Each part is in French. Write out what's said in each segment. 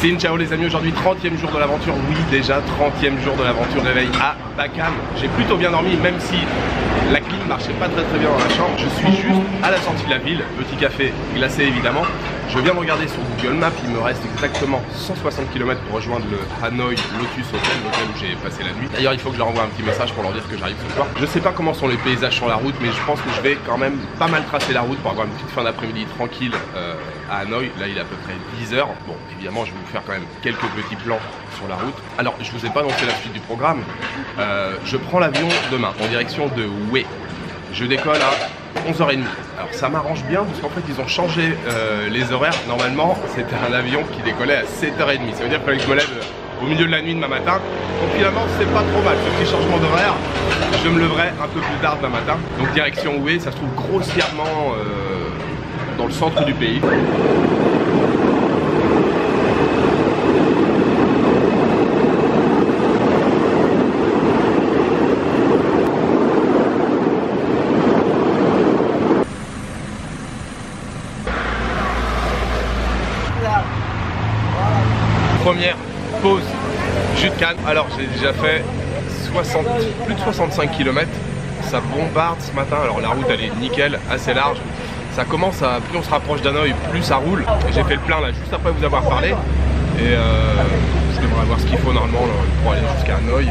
Céline, ciao les amis, aujourd'hui 30e jour de l'aventure, oui déjà 30e jour de l'aventure, réveil à Bacam. J'ai plutôt bien dormi même si la clim marchait pas très bien dans la chambre. Je suis juste à la sortie de la ville, petit café glacé évidemment. Je viens de regarder sur Google Maps, il me reste exactement 160 km pour rejoindre le Hanoi Lotus Hotel, l'hôtel où j'ai passé la nuit. D'ailleurs il faut que je leur envoie un petit message pour leur dire que j'arrive ce soir. Je sais pas comment sont les paysages sur la route, mais je pense que je vais quand même pas mal tracer la route pour avoir une petite fin d'après-midi tranquille à Hanoï. Là il est à peu près 10h, bon évidemment je vais vous faire quand même quelques petits plans sur la route. Alors je vous ai pas annoncé la suite du programme, je prends l'avion demain en direction de Hué. Je décolle à 11h30. Alors ça m'arrange bien parce qu'en fait ils ont changé les horaires. Normalement c'était un avion qui décollait à 7h30. Ça veut dire qu'il fallait que je me lève au milieu de la nuit demain matin. Donc finalement c'est pas trop mal. Ce petit changement d'horaire, je me leverai un peu plus tard demain matin. Donc direction Hué, ça se trouve grossièrement dans le centre du pays. Première pause, jus de canne. Alors j'ai déjà fait plus de 65 km, ça bombarde ce matin. Alors la route elle est nickel, assez large. Ça commence à, plus on se rapproche d'Hanoï, plus ça roule. J'ai fait le plein là juste après vous avoir parlé. Et je devrais avoir ce qu'il faut normalement là, pour aller jusqu'à Hanoï.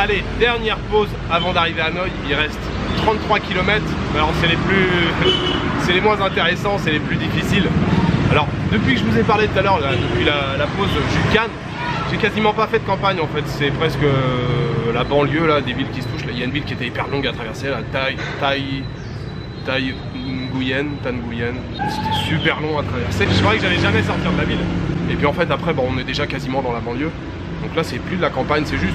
Allez, dernière pause avant d'arriver à Hanoï, il reste 33 km. Alors c'est les moins intéressants, c'est les plus difficiles. Alors depuis que je vous ai parlé tout à l'heure, depuis la pause jus de canne, j'ai quasiment pas fait de campagne en fait. C'est presque la banlieue là, des villes qui se touchent. Il y a une ville qui était hyper longue à traverser, la Nguyen. C'était super long à traverser. Je croyais que j'allais jamais sortir de la ville. Et puis en fait après bon, on est déjà quasiment dans la banlieue. Donc là c'est plus de la campagne, c'est juste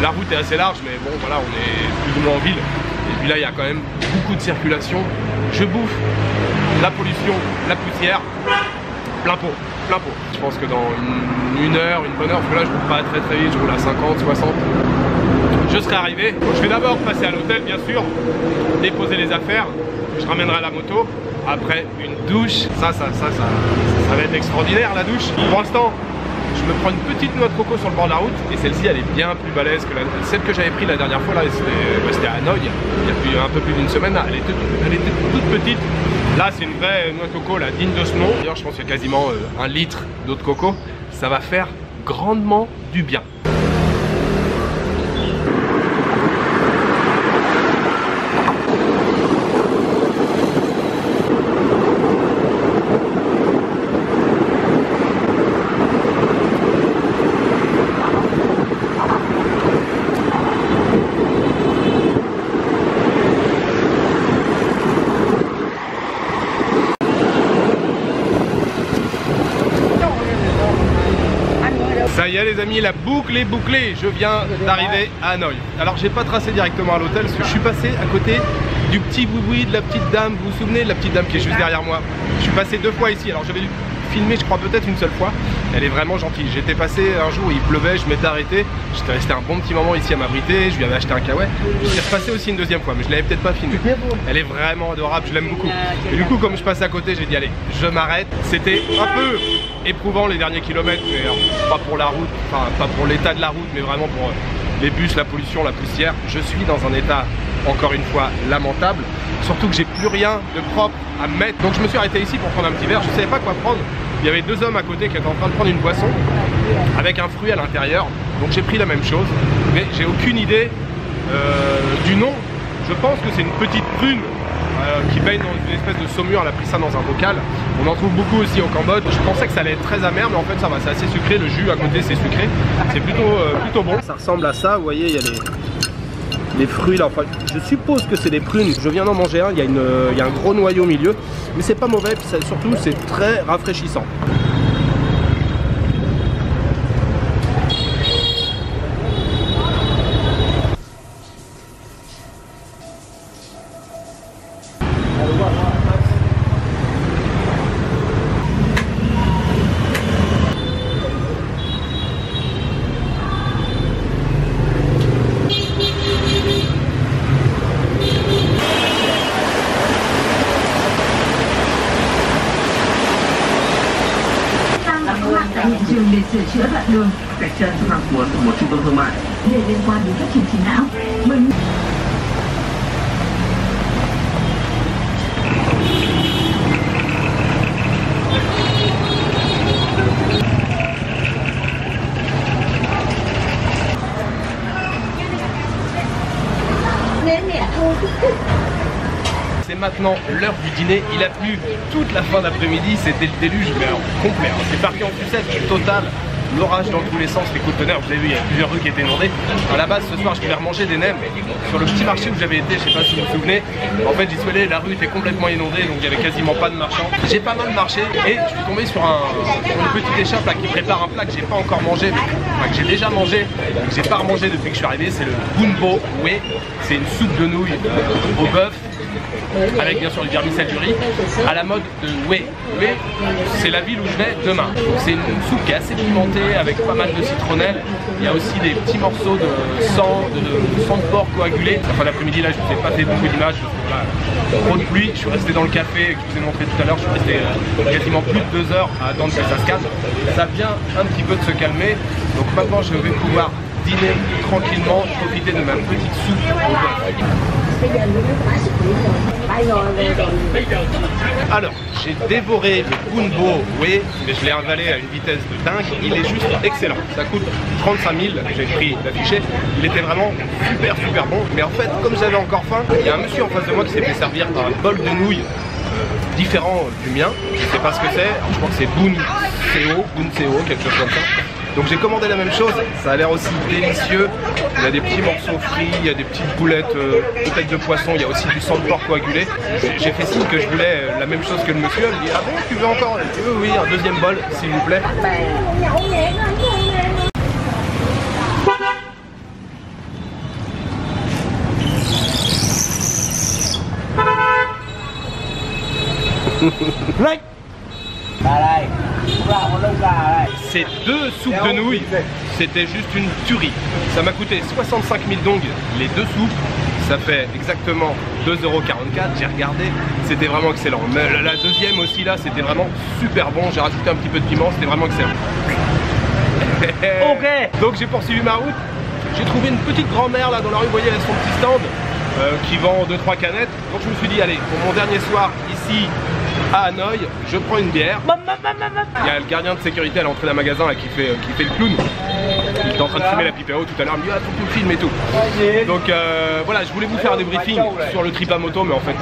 la route est assez large mais bon voilà on est plus ou moins en ville. Et puis là il y a quand même beaucoup de circulation. Je bouffe la pollution, la poussière, plein pot, plein pot. Je pense que dans une bonne heure, parce que là je roule pas très vite, je roule à 50, 60. Je serai arrivé. Donc, je vais d'abord passer à l'hôtel bien sûr, déposer les affaires, je ramènerai la moto. Après une douche, ça va être extraordinaire la douche. Pour l'instant, je me prends une petite noix de coco sur le bord de la route et celle-ci elle est bien plus balèze que celle que j'avais prise la dernière fois là, c'était à Hanoï il y a plus, un peu plus d'une semaine là. Elle était toute petite. Là c'est une vraie noix de coco là, digne de ce nom. D'ailleurs je pense qu'il y a quasiment 1 litre d'eau de coco. Ça va faire grandement du bien. Ça y est les amis, la boucle est bouclée, je viens d'arriver à Hanoï. Alors j'ai pas tracé directement à l'hôtel parce que je suis passé à côté du petit boui-boui de la petite dame, vous vous souvenez de la petite dame qui est juste derrière moi. Je suis passé 2 fois ici, alors j'avais dû filmer je crois peut-être une seule fois. Elle est vraiment gentille, j'étais passé un jour, il pleuvait, je m'étais arrêté. J'étais resté un bon petit moment ici à m'abriter, je lui avais acheté un kawaii. Je suis repassé aussi une 2e fois mais je l'avais peut-être pas filmé. Elle est vraiment adorable, je l'aime beaucoup. Et du coup comme je passais à côté j'ai dit allez, je m'arrête. C'était un peu éprouvant les derniers kilomètres, mais alors, pas pour la route, enfin pas pour l'état de la route, mais vraiment pour les bus, la pollution, la poussière. Je suis dans un état encore une fois lamentable, surtout que j'ai plus rien de propre à me mettre. Donc je me suis arrêté ici pour prendre un petit verre, je savais pas quoi prendre. Il y avait 2 hommes à côté qui étaient en train de prendre une boisson avec un fruit à l'intérieur, donc j'ai pris la même chose, mais j'ai aucune idée du nom. Je pense que c'est une petite prune qui baigne dans une espèce de saumure, elle a pris ça dans un bocal. On en trouve beaucoup aussi au Cambodge. Je pensais que ça allait être très amer mais en fait ça va, c'est assez sucré, le jus à côté c'est sucré. C'est plutôt bon. Ça ressemble à ça, vous voyez il y a les fruits là, enfin je suppose que c'est des prunes. Je viens d'en manger un, il y a un gros noyau au milieu. Mais c'est pas mauvais, puis ça, surtout c'est très rafraîchissant. tạm hoãn tại hiện trường để sửa chữa đoạn đường. Cách chân xuất hàng của một trung tâm thương mại. Để liên quan đến các trường trí não. C'est maintenant l'heure du dîner, il a plu toute la fin d'après-midi, c'était le déluge, mais alors complet, c'est parti en sucette totale, l'orage dans tous les sens, les coups de tonnerre, vous avez vu, il y a plusieurs rues qui étaient inondées. À la base, ce soir, je devais remanger des nems sur le petit marché où j'avais été, je sais pas si vous vous souvenez, en fait, j'y suis allé, la rue était complètement inondée, donc il n'y avait quasiment pas de marchands. J'ai pas mal marché et je suis tombé sur une petite échappe là, qui prépare un plat que j'ai pas encore mangé, enfin, que j'ai déjà mangé, que j'ai pas remangé depuis que je suis arrivé, c'est le Bun Bo, Hué, c'est une soupe de nouilles au bœuf, avec bien sûr du vermicelle du riz, à la mode de Hué. Hué, c'est la ville où je vais demain. C'est une soupe qui est assez pimentée, avec pas mal de citronnelle. Il y a aussi des petits morceaux de sang de porc coagulé. La fin d'après-midi, là, je ne vous ai pas fait beaucoup d'images, trop de pluie. Je suis resté dans le café que je vous ai montré tout à l'heure. Je suis resté quasiment plus de 2 heures à attendre que ça se calme. Ça vient un petit peu de se calmer. Donc maintenant, je vais pouvoir dîner tranquillement, profiter de ma petite soupe au bœuf. Alors, j'ai dévoré le Bun Bo, oui, mais je l'ai avalé à une vitesse de dingue, il est juste excellent. Ça coûte 35 000, j'ai pris d'affiché, il était vraiment super super bon. Mais en fait, comme j'avais encore faim, il y a un monsieur en face de moi qui s'est fait servir par un bol de nouilles différent du mien. Je sais pas ce que c'est, je crois que c'est Bun Cha, quelque chose comme ça. Donc j'ai commandé la même chose, ça a l'air aussi délicieux. Il y a des petits morceaux frits, il y a des petites boulettes peut-être de poisson, il y a aussi du sang de porc coagulé. J'ai fait signe que je voulais la même chose que le monsieur. Il me dit ah bon tu veux encore? Oui, un deuxième bol s'il vous plaît. Ces deux soupes de nouilles, c'était juste une tuerie. Ça m'a coûté 65 000 dong les deux soupes, ça fait exactement 2,44 €, j'ai regardé, c'était vraiment excellent. Mais la deuxième aussi là, c'était vraiment super bon, j'ai rajouté un petit peu de piment, c'était vraiment excellent. Ok. Donc j'ai poursuivi ma route, j'ai trouvé une petite grand-mère là dans la rue, vous voyez elle a son petit stand qui vend 2-3 canettes. Donc je me suis dit allez, pour mon dernier soir ici, à Hanoï, je prends une bière. Il y a le gardien de sécurité à l'entrée d'un magasin là, qui fait le clown. Il était en train de fumer la pipéo tout à l'heure, il me dit ah, faut qu'on filme et tout. Donc voilà, je voulais vous faire un débriefing sur le trip à moto, mais en fait,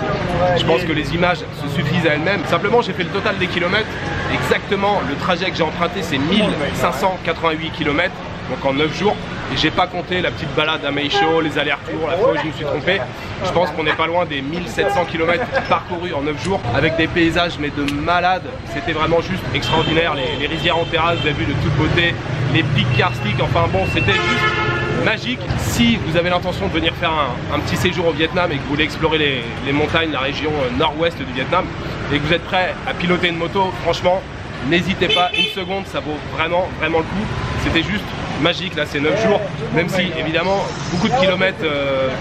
je pense que les images se suffisent à elles-mêmes. Simplement, j'ai fait le total des kilomètres. Exactement, le trajet que j'ai emprunté, c'est 1588 km, donc en 9 jours. Et j'ai pas compté la petite balade à Meisho, les allers-retours, la fois où je me suis trompé. Je pense qu'on n'est pas loin des 1700 km parcourus en 9 jours avec des paysages mais de malades. C'était vraiment juste extraordinaire. Les rizières en terrasse, vous avez vu de toute beauté, les pics karstiques, enfin bon, c'était juste magique. Si vous avez l'intention de venir faire un petit séjour au Vietnam et que vous voulez explorer les montagnes, la région nord-ouest du Vietnam et que vous êtes prêt à piloter une moto, franchement, n'hésitez pas une seconde, ça vaut vraiment, vraiment le coup. C'était juste magique, là c'est 9 jours, même si évidemment beaucoup de kilomètres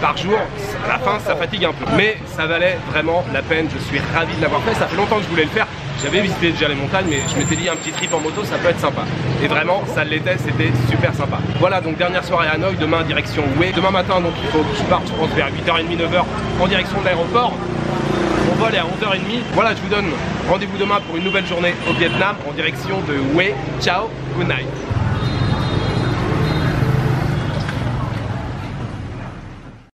par jour, à la fin ça fatigue un peu. Mais ça valait vraiment la peine, je suis ravi de l'avoir fait, ça fait longtemps que je voulais le faire. J'avais visité déjà les montagnes mais je m'étais dit un petit trip en moto ça peut être sympa. Et vraiment ça l'était, c'était super sympa. Voilà donc dernière soirée à Hanoï, demain direction Hué. Demain matin donc il faut que je parte je pense vers 8h30, 9h en direction de l'aéroport. Mon vol est à 11h30. Voilà je vous donne rendez-vous demain pour une nouvelle journée au Vietnam en direction de Hué. Ciao, good night.